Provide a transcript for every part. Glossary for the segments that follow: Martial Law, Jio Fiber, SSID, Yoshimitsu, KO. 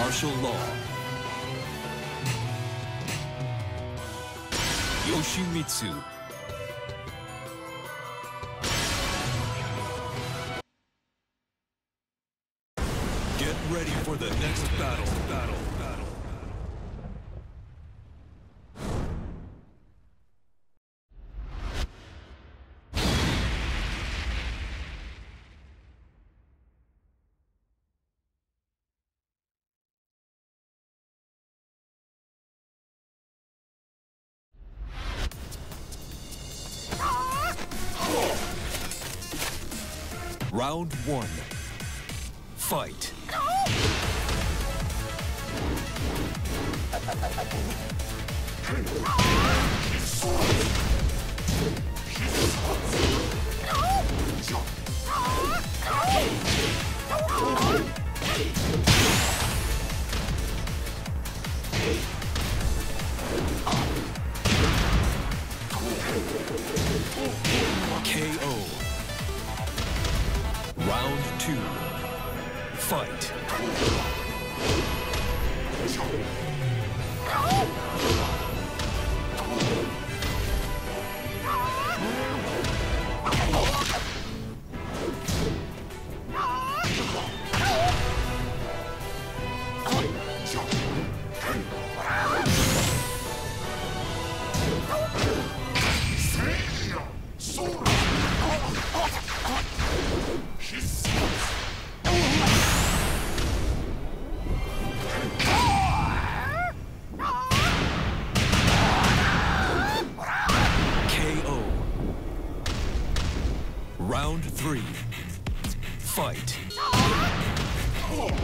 Martial Law. Yoshimitsu. Get ready for the next battle. Round one. Fight. KO. Round two. Fight. Round three. Fight. Round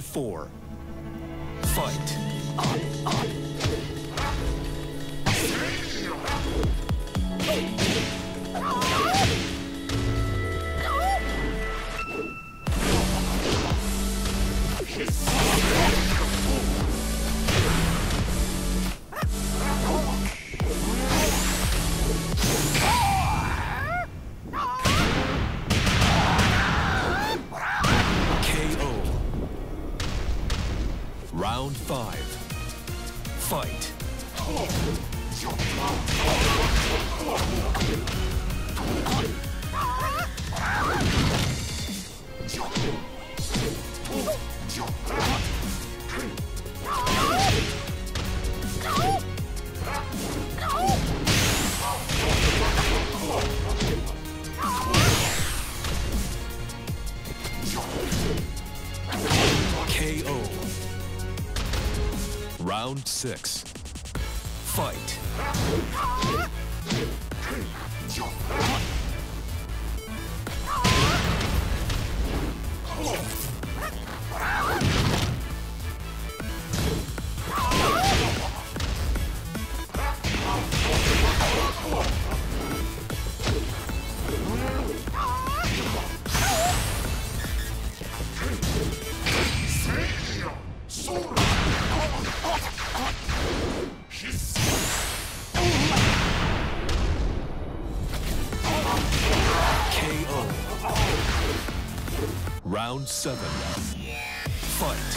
four. Fight. Round five. Fight. KO. Round six. Fight. Round seven. Fight.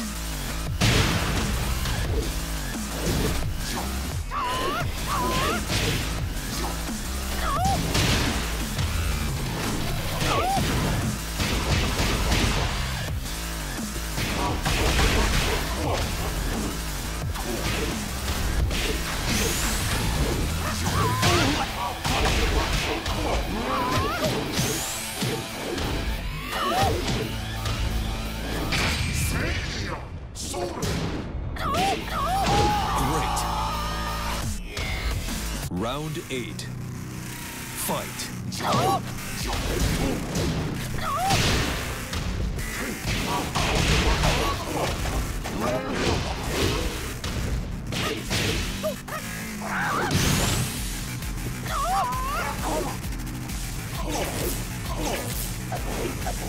Round eight. Fight. KO.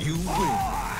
You win.